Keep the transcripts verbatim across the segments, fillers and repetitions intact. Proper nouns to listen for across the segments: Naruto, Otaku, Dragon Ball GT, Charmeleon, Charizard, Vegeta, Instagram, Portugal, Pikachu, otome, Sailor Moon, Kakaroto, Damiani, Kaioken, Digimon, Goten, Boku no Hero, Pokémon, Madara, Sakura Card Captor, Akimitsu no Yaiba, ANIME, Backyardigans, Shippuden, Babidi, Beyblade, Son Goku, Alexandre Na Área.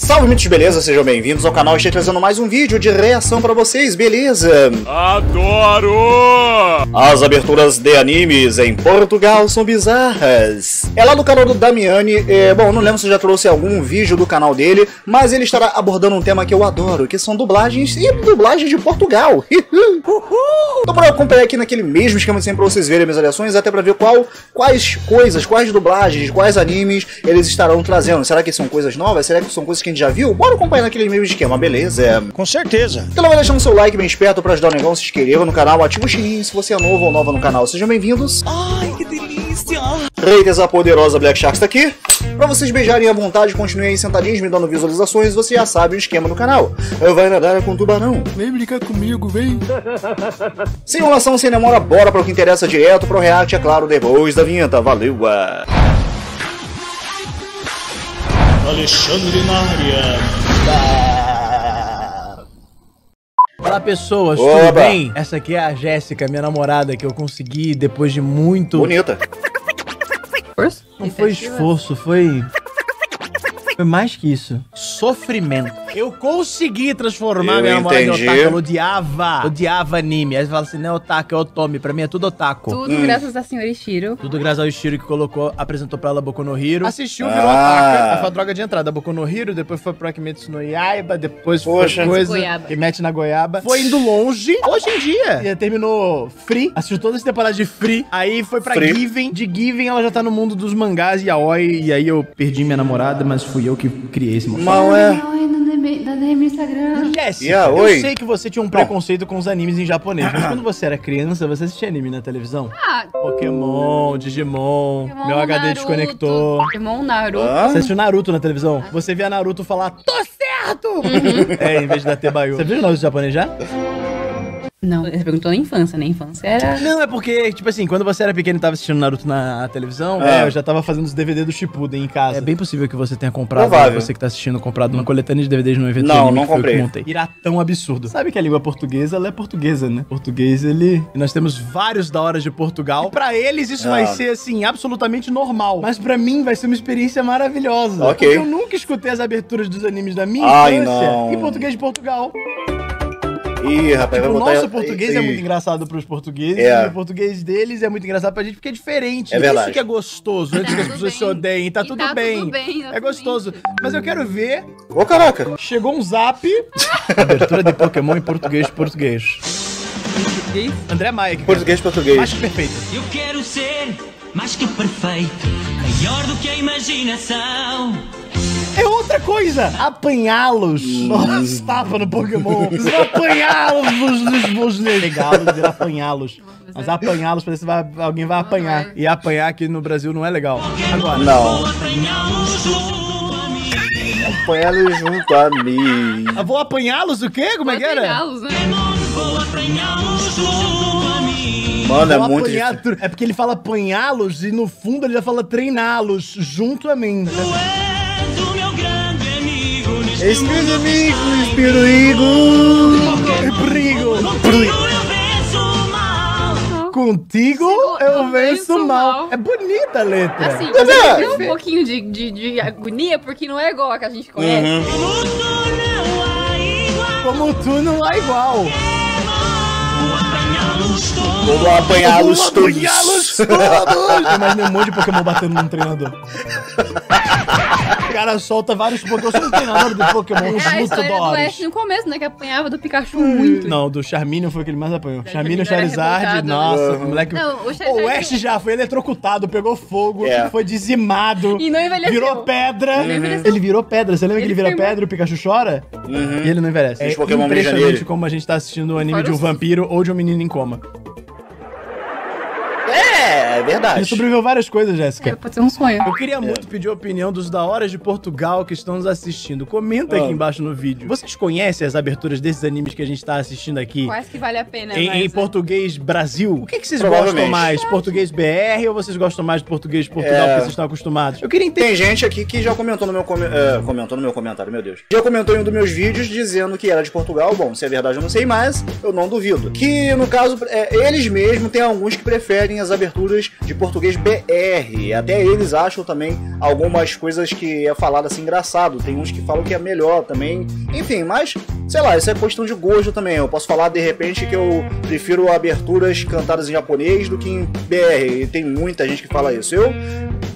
Salve, mitos, beleza? Sejam bem-vindos ao canal. Estou trazendo mais um vídeo de reação pra vocês, beleza? Adoro! As aberturas de animes em Portugal são bizarras. É lá no canal do Damiani. É, bom, não lembro se já trouxe algum vídeo do canal dele, mas ele estará abordando um tema que eu adoro, que são dublagens e dublagens de Portugal. Então, pra eu acompanhar aqui naquele mesmo esquema de sempre pra vocês verem minhas reações, até pra ver qual, quais coisas, quais dublagens, quais animes eles estarão trazendo. Será que são coisas novas? Será que são coisas que a gente já viu? Bora acompanhar naquele meio esquema, beleza? Com certeza. Então vai deixando seu like bem esperto pra ajudar o negócio, se inscreva no canal, ativa o sininho se você é novo ou nova no canal. Sejam bem-vindos. Ai, que delícia! Raiders, a poderosa Black Sharks tá aqui. Pra vocês beijarem à vontade, continuem sentadinhos me dando visualizações, você já sabe o esquema do canal. Eu vai nadar com tubarão. Vem brincar comigo, vem. Sem enrolação, sem demora, bora para o que interessa direto pro react, é claro, depois da vinheta. Valeu! A... Alexandre Na Área. Ah. Olá pessoas, Oba. Tudo bem? Essa aqui é a Jéssica, minha namorada, que eu consegui depois de muito... Bonita. Não foi esforço, foi... Foi mais que isso. Sofrimento. Eu consegui transformar eu minha namorada em otaku. Ela odiava. Odiava anime. Aí você fala assim, não é otaku, é otome. Pra mim é tudo otaku. Tudo hum. graças a senhora Ishiro. Tudo graças ao Ishiro que colocou, apresentou pra ela Boku no Hero. Assistiu, virou ah. otaku. Ela foi a droga de entrada. Boku no Hero, depois foi pro Akimitsu no Yaiba, depois Poxa. Foi coisa goiaba. Que mete na goiaba. Foi indo longe. Hoje em dia. E terminou Free. Assistiu toda essa temporada de Free. Aí foi pra Free. Given. De Given ela já tá no mundo dos mangás e aoi. E aí eu perdi minha namorada, mas fui eu que criei esse monstro. Não é... no Instagram. Yes, yeah, eu oi. sei que você tinha um preconceito com os animes em japonês, mas quando você era criança, você assistia anime na televisão? Ah. Pokémon, Digimon, Pokémon, meu H D Naruto. Desconectou. Pokémon, Naruto. Ah. Você assistiu Naruto na televisão? Ah. Você via Naruto falar, tô certo! Uhum. É, em vez de dar Tebayu. Você viu o Naruto japonês já? Não, você perguntou na infância, né? Infância era... Não, é porque, tipo assim, quando você era pequeno e tava assistindo Naruto na, na televisão, é. É, eu já tava fazendo os D V D do Shippuden em casa. É bem possível que você tenha comprado, né, você que tá assistindo, comprado uma coletânea de D V Ds num evento de anime, não comprei. Que eu montei. Iratão absurdo. Sabe que a língua portuguesa, ela é portuguesa, né? Português, ele... E nós temos vários da hora de Portugal. E pra eles, isso ah. vai ser, assim, absolutamente normal. Mas pra mim, vai ser uma experiência maravilhosa. Ok. Porque eu nunca escutei as aberturas dos animes da minha Ai, infância não. em português de Portugal. Ih, rapaz, tipo, vai botar... O nosso português e... é muito engraçado pros portugueses, é. E o português deles é muito engraçado pra gente porque é diferente. É verdade. Isso que é gostoso, antes tá que as pessoas bem. se odeiem, tá, e tudo, tá bem. tudo bem. É gostoso. Bem. Mas eu quero ver... Ô, caraca! Chegou um zap... Abertura de Pokémon em português de português. português? André Maia. Que português de português. Mais que perfeito. Eu quero ser mais que perfeito, maior do que a imaginação. É outra coisa! Apanhá-los! Nossa, tapa no Pokémon! Apanhá-los! Legá-los, apanhá-los. Mas apanhá-los, parece que alguém vai apanhar. E apanhar aqui no Brasil não é legal. Agora. Não. Apanhá-los junto a mim. Ah, vou apanhá-los o quê? Como é que era? Apanhá-los, né? Vou apanhá-los junto a mim. Mano, é muito difícil. É porque ele fala apanhá-los e no fundo ele já fala treiná-los junto a mim. Esse meu amigo, esse perigo, perigo, perigo. Contigo eu venço mal. É bonita a letra. Assim, mas eu tenho um pouquinho de, de, de agonia, porque não é igual a que a gente conhece. Uhum. Como tu não é igual. Vou apanhá-los todos. Imagina um monte de Pokémon batendo num treinador. O cara solta vários Pokémon. Eu sou um treinador do Pokémon, uns é, muito no começo, né? Que apanhava do Pikachu hum. muito. Não, do Charmeleon foi o que ele mais apanhou. É, Charmeleon, Charizard, nossa, uhum. o moleque... Não, o, Char o Ash já foi eletrocutado, pegou fogo, yeah. foi dizimado. E não envelheceu. Virou pedra. Uhum. Ele virou pedra. Você lembra ele que ele vira firmou. pedra e o Pikachu chora? Uhum. E ele não envelhece. É, é impressionante como a gente tá assistindo um anime de um vampiro ou de um menino em coma. É, é verdade. Ele sobreviveu várias coisas, Jéssica. É, pode ser um sonho. Eu queria muito é. pedir a opinião dos da Hora de Portugal que estão nos assistindo. Comenta ah. aqui embaixo no vídeo. Vocês conhecem as aberturas desses animes que a gente tá assistindo aqui? Quais que vale a pena, Em, em português Brasil? O que, que vocês gostam mais? Português B R ou vocês gostam mais de português de Portugal é. que vocês estão acostumados? Eu queria entender. Tem gente aqui que já comentou no meu com... uh, comentou no meu comentário, meu Deus. Já comentou em um dos meus vídeos dizendo que era de Portugal. Bom, se é verdade eu não sei mais, eu não duvido. Que, no caso, é, eles mesmos têm alguns que preferem as aberturas professores de português B R. Até eles acham também algumas coisas que é falado assim engraçado. Tem uns que falam que é melhor também. Enfim, mas, sei lá, isso é questão de gosto também. Eu posso falar de repente que eu prefiro aberturas cantadas em japonês do que em B R. E tem muita gente que fala isso. Eu,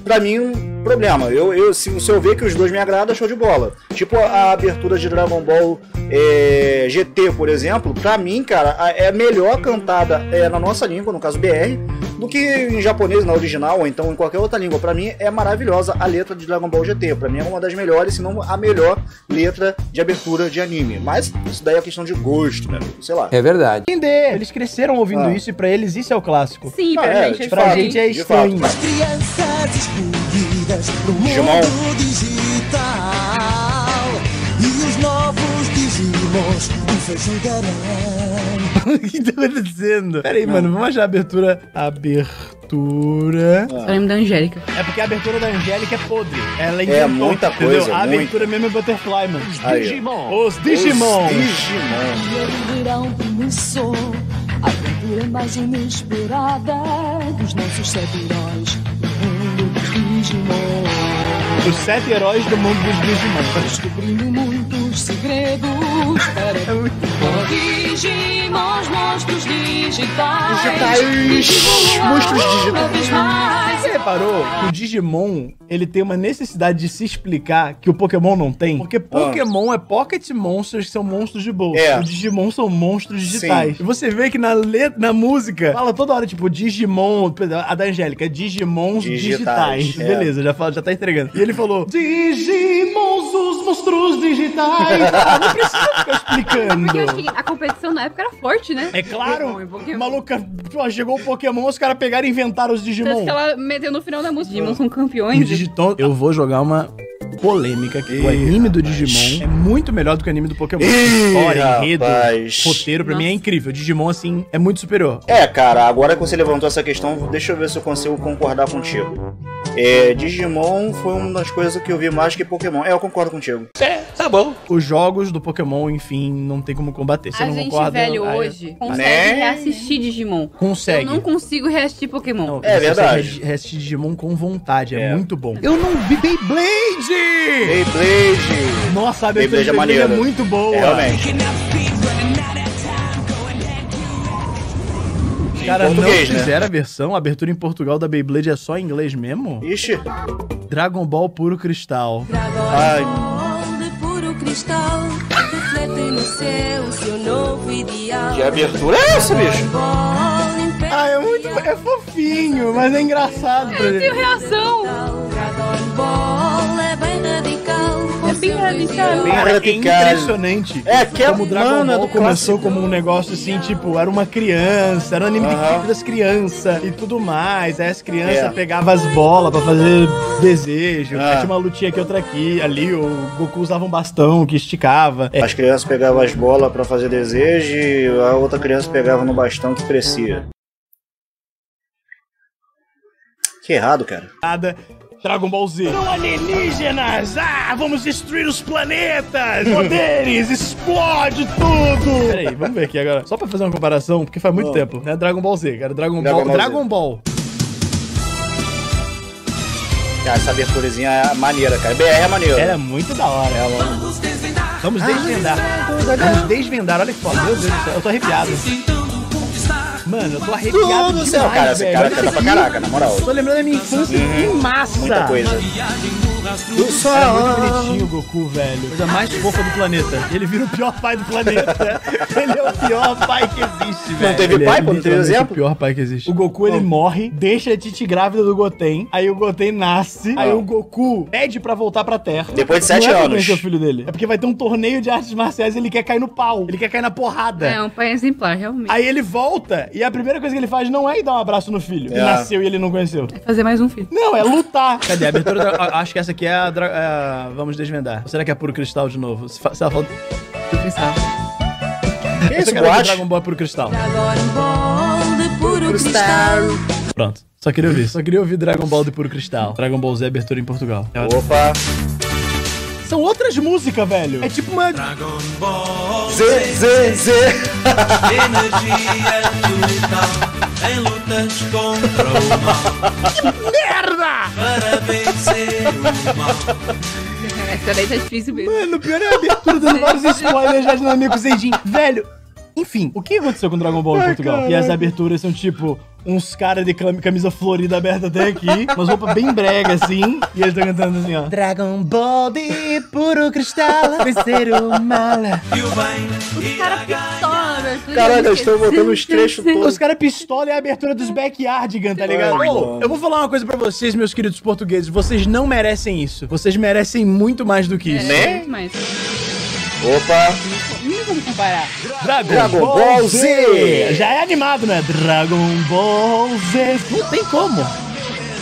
pra mim... problema, eu, eu, se, se eu ver que os dois me agradam, show de bola. Tipo a abertura de Dragon Ball é, G T, por exemplo, pra mim, cara, a, é melhor cantada é, na nossa língua, no caso B R, do que em japonês, na original, ou então em qualquer outra língua. Pra mim é maravilhosa a letra de Dragon Ball G T, pra mim é uma das melhores, se não a melhor letra de abertura de anime. Mas isso daí é questão de gosto, né? Sei lá. É verdade. Entender, eles cresceram ouvindo ah. isso e pra eles isso é o clássico. Sim, ah, pra, é, gente, é pra gente é estranho. As crianças explodiram pro mundo digital e os novos Digimons nos ajudarão. O que tá acontecendo? Pera aí, não. mano, vamos achar a abertura. Abertura. Ah. Eu lembro da Angélica. É porque a abertura da Angélica é podre. Ela inventou, é muita coisa. Entendeu? A abertura muito... mesmo é Butterfly, mano. Os Digimon. Os Digimon. Os Digimon. A aventura mais inesperada dos nossos sete heróis. Os sete heróis do mundo dos Digimon. Descobrindo muitos segredos para é muito bom. Digimons, monstros digitais. Digitais. Monstros digitais. Você reparou que o Digimon, ele tem uma necessidade de se explicar que o Pokémon não tem? Porque Pokémon ah. é Pocket Monsters, que são monstros de bolso. É. Os Digimon são monstros digitais. Sim. E você vê que na, letra, na música fala toda hora, tipo, Digimon, a da Angélica, Digimons digitais. digitais. É. Beleza, já, fala, já tá entregando. E ele falou, Digimons, os monstros digitais. Ah, não precisa ficar explicando. Porque eu acho que a competição na época era forte, né? É claro. Pokémon, maluca, chegou o Pokémon, os caras pegaram e inventaram os Digimon. Então, que ela meteu no final da música, Digimon são campeões. E Digiton, eu vou jogar uma... polêmica que o anime do Digimon é muito melhor do que o anime do Pokémon. História, enredo, roteiro, pra Nossa. mim é incrível. O Digimon, assim, é muito superior. É, cara, agora que você levantou essa questão, deixa eu ver se eu consigo concordar contigo. É, Digimon foi uma das coisas que eu vi mais que Pokémon. É, eu concordo contigo. É, tá bom. Os jogos do Pokémon, enfim, não tem como combater. Você a não gente concorda? velho ah, hoje consegue né? reassistir Digimon. Consegue. Eu não consigo reassistir Pokémon. Não, é verdade. Reassistir Digimon com vontade, é, é muito bom. Eu não vi Beyblade! Beyblade! Nossa, a abertura de Beyblade é muito boa! É, realmente. Cara, não fizeram né? a versão, a abertura em Portugal da Beyblade é só em inglês mesmo? Ixi! Dragon Ball Puro Cristal. Dragon Ai. Ball de Puro Cristal, refletem no céu seu novo ideal. Que abertura é essa, bicho? Ah, é muito... é fofinho, mas é engraçado. Eu tenho reação! Dragon Ball é bem radical. É bem radical. Bem radical. É impressionante. É, que como o Dragon Ball começou como um negócio assim, tipo, era uma criança, era um anime uhum. de das crianças e tudo mais. Aí as crianças yeah. pegavam as bolas pra fazer desejo. Ah. Tinha uma lutinha aqui, outra aqui. Ali o Goku usava um bastão que esticava. As crianças pegavam as bolas pra fazer desejo e a outra criança pegava no bastão que crescia. Que errado, cara. Nada. Dragon Ball Z. São alienígenas! Ah, vamos destruir os planetas! Poderes! Explode tudo! Peraí, vamos ver aqui agora. Só pra fazer uma comparação, porque faz muito oh. tempo. Né? Dragon Ball Z, cara. Dragon, Dragon Ball... Ball Dragon Z. Ball. Cara, essa aberturazinha é maneira, cara. B R é maneira. Ela é muito da hora. Ela... Vamos desvendar! Vamos desvendar. Vamos desvendar. Olha que foda. Meu Deus do céu, eu tô arrepiado. Mano, eu tô arrepiado demais, do céu, cara, esse cara canta pra caraca, na moral. Tô lembrando da minha infância em uhum. massa. Muita coisa. Era muito bonitinho o Goku, velho. Coisa mais fofa do planeta. Ele vira o pior pai do planeta. Ele é o pior pai que existe, velho. Não teve ele pai, é, pô? Não teve exemplo? O pior pai que existe. O Goku, ele oh. morre, deixa a Titi grávida do Goten. Aí o Goten nasce. Oh. Aí o Goku pede pra voltar pra Terra. Depois de sete anos. Não é que é o filho dele. É porque vai ter um torneio de artes marciais e ele quer cair no pau. Ele quer cair na porrada. É, um pai exemplar, realmente. Aí ele volta e a primeira coisa que ele faz não é ir dar um abraço no filho. É. Ele nasceu e ele não conheceu. É fazer mais um filho. Não, é lutar. Cadê? A abertura da... Acho que essa aqui é a, dra... é a... Vamos desvendar. Ou será que é Puro Cristal de novo? Se fa... Se ela falta... Puro Cristal. Que essa cara é Dragon Ball Puro Cristal. Dragon Ball de Puro Cristal. Pronto. Só queria ouvir. Só queria ouvir Dragon Ball de Puro Cristal. Dragon Ball Z abertura em Portugal. Opa. São outras músicas, velho. É tipo uma... Dragon Ball Z, Z, Z. Energia do em lutas contra o mal. Que merda! Para vencer o mal. Essa daí tá difícil mesmo. Mano, o pior é a abertura dando vários spoilers já de amigo Zeidinho. Velho, enfim, o que aconteceu com Dragon Ball em Portugal? Caramba. E as aberturas são tipo... uns caras de camisa florida aberta até aqui, umas roupas bem brega assim, e eles estão cantando assim, ó. Dragon Ball de puro cristal, vencer o mal. Os caras pistola. Caralho, eles estão botando os trechos todos. Os caras pistola é a abertura dos Backyardigans, tá ligado? Oh, eu vou falar uma coisa pra vocês, meus queridos portugueses. Vocês não merecem isso. Vocês merecem muito mais do que isso. Né? Opa... não vamos comparar. Dragon, Dragon Ball, Ball Z. Z. Já é animado, né? Dragon Ball Z. Não tem como.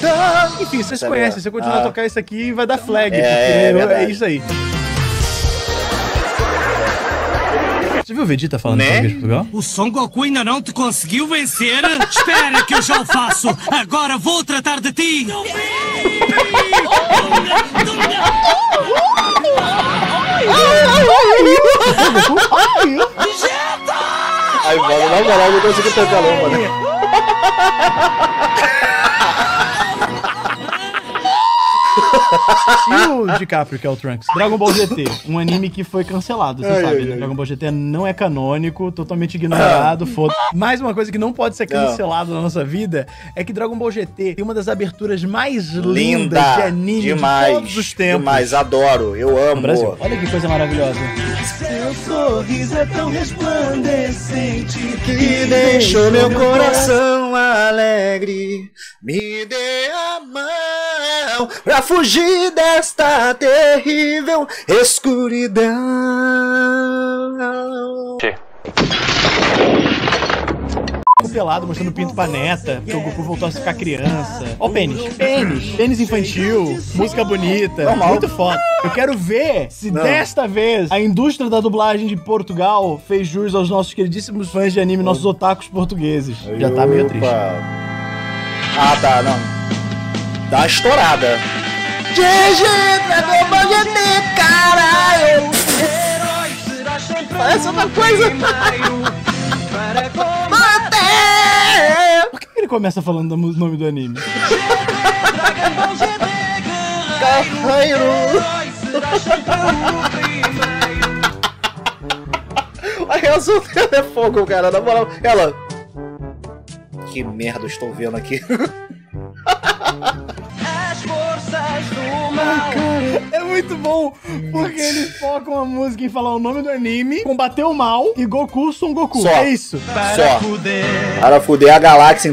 Ah, enfim, vocês tá conhecem. Bem. Se eu continuar ah. a tocar isso aqui, vai dar flag. É, porque é, é isso aí. Você viu o Vegeta falando né? português de Portugal? O Son Goku ainda não te conseguiu vencer. Espera que eu já o faço. Agora vou tratar de ti. Ai, mano, na moral, não consigo pegar não, mano. E o DiCaprio, que é o Trunks? Dragon Ball G T, um anime que foi cancelado, você sabe, né? Dragon Ball G T não é canônico, totalmente ignorado, foda. Mais uma coisa que não pode ser cancelada na nossa vida é que Dragon Ball G T tem uma das aberturas mais lindas de anime de todos os tempos. Demais, adoro, eu amo. Brasil. Olha que coisa maravilhosa. Seu sorriso é tão resplandecente que deixou meu coração alegre. Me dê a mão pra fugir desta terrível escuridão. Che. Pelado, mostrando pinto pra neta, que o Goku voltou a ficar criança. Ó o pênis. Pênis. Pênis infantil, música bonita. Normal. Muito foda. Eu quero ver se Não. desta vez a indústria da dublagem de Portugal fez jus aos nossos queridíssimos fãs de anime, nossos otakus portugueses. Já tá meio triste. Ah, tá, não. Dá uma estourada. G G, Dragon Ball G T, caralho! Parece outra coisa! Por que ele começa falando o nome do anime? A reação dela é fogo, cara, na moral. Ela... que merda eu estou vendo aqui. É muito bom, porque eles focam a música em falar o nome do anime, combater o mal e Goku, Son Goku. Só. É isso. Só. Para fuder a galáxia.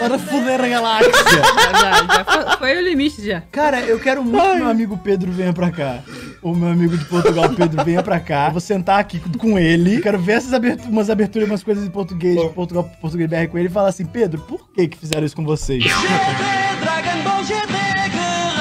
Para fuder a galáxia. Já, já foi o limite já. Cara, eu quero muito que meu amigo Pedro venha pra cá. O meu amigo de Portugal, Pedro, venha pra cá. Eu vou sentar aqui com ele. Quero ver essas aberturas, umas aberturas, umas coisas em português, de Portugal, português B R com ele e falar assim, Pedro, por que que fizeram isso com vocês?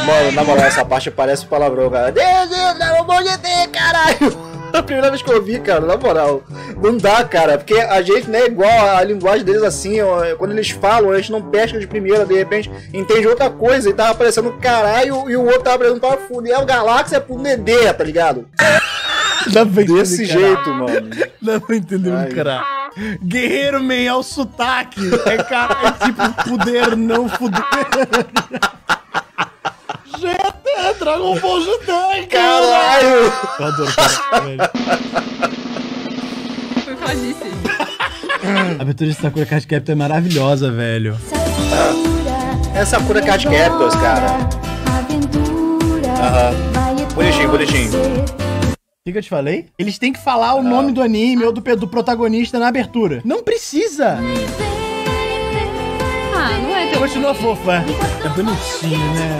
Mano, na moral, essa parte parece um palavrão, cara. Dragon Ball G T, caralho! A primeira vez que eu vi, cara, na moral. Não dá, cara, porque a gente não é igual a linguagem deles assim, ó, quando eles falam, a gente não pesca de primeira, de repente entende outra coisa e tava aparecendo caralho e o outro tava aparecendo pra fuder a galáxia pro Dedê, tá ligado? Dá pra entender, desse jeito, mano. Dá pra entender um caralho. Guerreiro, man, é o sotaque. É, cara, é tipo fuder, não fuder. G T, Dragon Ball G T, caralho! Eu adoro, cara. Foi fadíssimo. A abertura de Sakura Card Captor é maravilhosa, velho. É Sakura Card Captors, cara. Aham. Uhum. Bonitinho, bonitinho. O que, que eu te falei? Eles têm que falar o ah. nome do anime ou do, do protagonista na abertura. Não precisa! Ah, não é tão... Continua fofa. É bonitinho, né?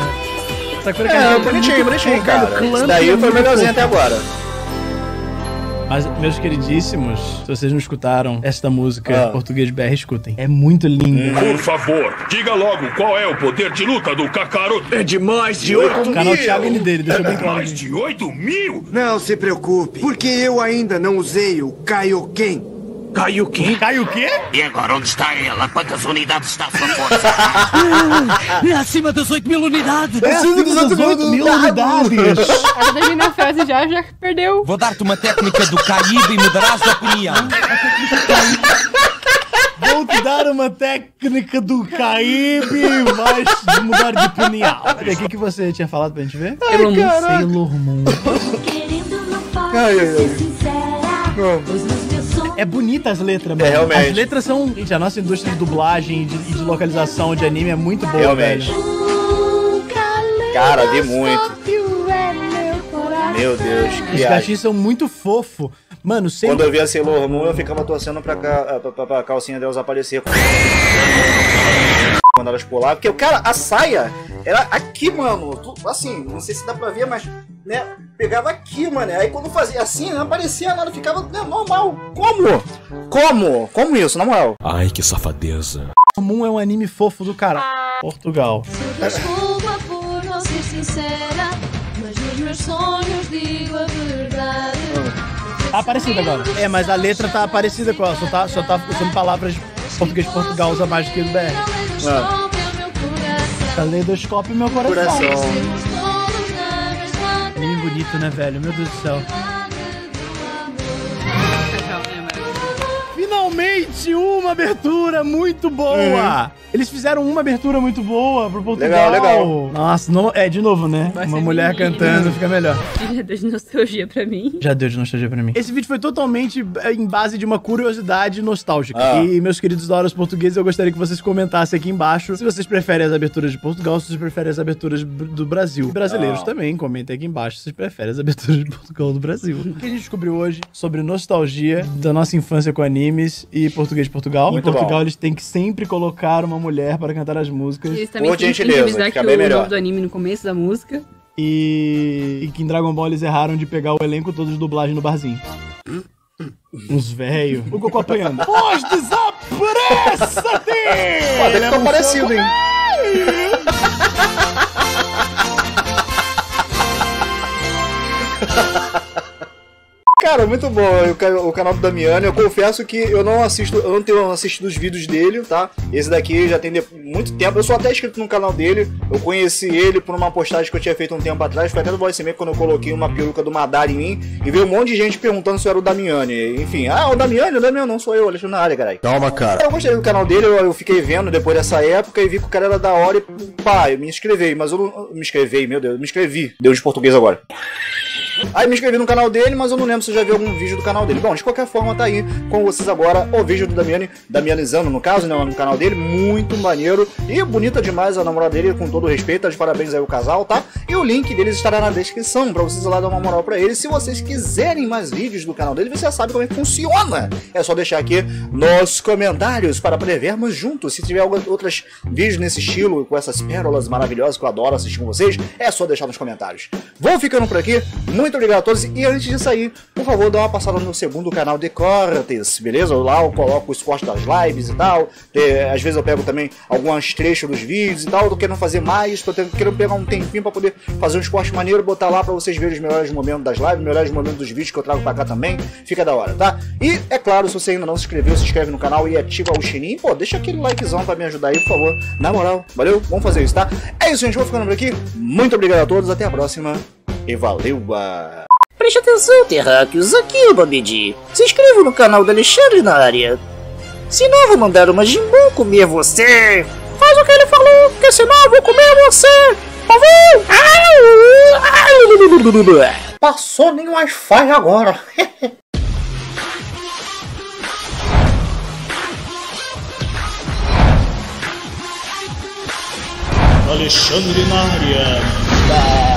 Sakura é, é bonitinho, bonitinho, cara. Isso daí foi melhorzinho até agora. Mas, meus queridíssimos, se vocês não escutaram esta música ah. português B R, escutem. É muito lindo. Por favor, diga logo qual é o poder de luta do Kakaroto. É de mais de oito mil. O canal Thiago N dele, deixa eu ver. É de mais de oito mil? Não se preocupe, porque eu ainda não usei o Kaioken. Caiu o quê? Caiu o quê? E agora, onde está ela? Quantas unidades está a sua força? É acima das oito mil unidades! É acima das oito mil unidades! Ela termina a frase já, já perdeu. Vou dar-te uma técnica do caído e mudarás a opinião. Vou te dar uma técnica do Caibe e vais mudar de opinião. Olha, o que, que você tinha falado pra gente ver? Ai, Sailor Moon. Ai, ai, ai. É bonita as letras, mano. É, realmente. As letras são... Gente, a nossa indústria de dublagem e de, de localização de anime é muito boa, realmente. Velho. Cara, vi muito. Meu Deus, que Os cachinhos são muito fofos. Mano, sem... Quando eu via Sailor Moon, eu ficava torcendo pra, ca... pra, pra, pra calcinha delas aparecer. Quando elas pulavam. Porque, cara, a saia era aqui, mano. Assim, não sei se dá pra ver, mas, né, pegava aqui, mano. Aí quando fazia assim, não aparecia nada. Ficava, né, normal. Como? Como? Como isso, na moral? Ai, que safadeza. Sailor Moon é um anime fofo do cara. Portugal. Desculpa por não ser sincera, mas nos meus sonhos digo a verdade. Tá aparecida agora. É, mas a letra tá parecida com ela, só tá, só tá usando palavras português de Portugal, usa mais do que do B R. Ah. Caleidoscópio meu coração. Coração. Bem bonito, né, velho? Meu Deus do céu. Finalmente uma abertura muito boa! Hum. Eles fizeram uma abertura muito boa pro Portugal. Legal, legal. Nossa, não, é, de novo, né? Vai uma mulher lindo. Cantando, fica melhor. Já deu de nostalgia pra mim. Já deu de nostalgia pra mim. Esse vídeo foi totalmente em base de uma curiosidade nostálgica. Ah. E, meus queridos da hora, os portugueses, eu gostaria que vocês comentassem aqui embaixo se vocês preferem as aberturas de Portugal, se vocês preferem as aberturas do Brasil. E brasileiros ah. também, comentem aqui embaixo se vocês preferem as aberturas de Portugal ou do Brasil. O que a gente descobriu hoje sobre nostalgia da nossa infância com animes e português de Portugal. Muito em Portugal, bom. Eles têm que sempre colocar uma mulher para cantar as músicas. Eles também têm que revisar que o nome do anime no começo da música. E... e que em Dragon Ball eles erraram de pegar o elenco todo de dublagem no barzinho. Uns velhos. O Goku apanhando. Pois desaparece-te! Ele ficou parecido, hein? Cara, muito bom o canal do Damiani. Eu confesso que eu não assisto, eu não tenho assistido os vídeos dele, tá? Esse daqui já tem muito tempo. Eu sou até inscrito no canal dele. Eu conheci ele por uma postagem que eu tinha feito um tempo atrás. Foi até do voice quando eu coloquei uma peruca do Madara em mim. E veio um monte de gente perguntando se era o Damiani. Enfim, ah, o Damiani, o Damiani não sou eu, Alexandre Na Área, caralho. Toma, cara. Eu gostei do canal dele, eu, eu fiquei vendo depois dessa época e vi que o cara era da hora e pá, eu me inscrevi. Mas eu não... Me inscrevi, meu Deus, eu me inscrevi. Deu de português agora. Aí me inscrevi no canal dele, mas eu não lembro se eu já vi algum vídeo do canal dele. Bom, de qualquer forma, tá aí com vocês agora o vídeo do Damiani, Damianizando no caso, né, no canal dele, muito maneiro e bonita demais a namorada dele, com todo respeito, tá de parabéns aí o casal, tá? E o link deles estará na descrição, pra vocês ir lá dar uma moral pra ele. Se vocês quiserem mais vídeos do canal dele, você já sabe como é que funciona. É só deixar aqui nos comentários para prevermos juntos. Se tiver outros vídeos nesse estilo, com essas pérolas maravilhosas que eu adoro assistir com vocês, é só deixar nos comentários. Vou ficando por aqui, muito Muito obrigado a todos. E antes de sair, por favor, dá uma passada no meu segundo canal de cortes, beleza? Lá eu coloco os cortes das lives e tal. É, às vezes eu pego também alguns trechos dos vídeos e tal. Eu tô querendo fazer mais, tô querendo pegar um tempinho pra poder fazer uns cortes maneiros, botar lá pra vocês verem os melhores momentos das lives, os melhores momentos dos vídeos que eu trago pra cá também. Fica da hora, tá? E, é claro, se você ainda não se inscreveu, se inscreve no canal e ativa o sininho. Pô, deixa aquele likezão pra me ajudar aí, por favor. Na moral, valeu? Vamos fazer isso, tá? É isso, gente. Vou ficando por aqui. Muito obrigado a todos. Até a próxima. E valeu, a... Preste atenção, terráqueos, aqui é o Babidi. Se inscreva no canal do Alexandre Na Área. Senão eu vou mandar o Majimbu comer você. Faz o que ele falou, que senão eu vou comer você. Por favor. Passou nem Wi-Fi agora. Alexandre Na Área.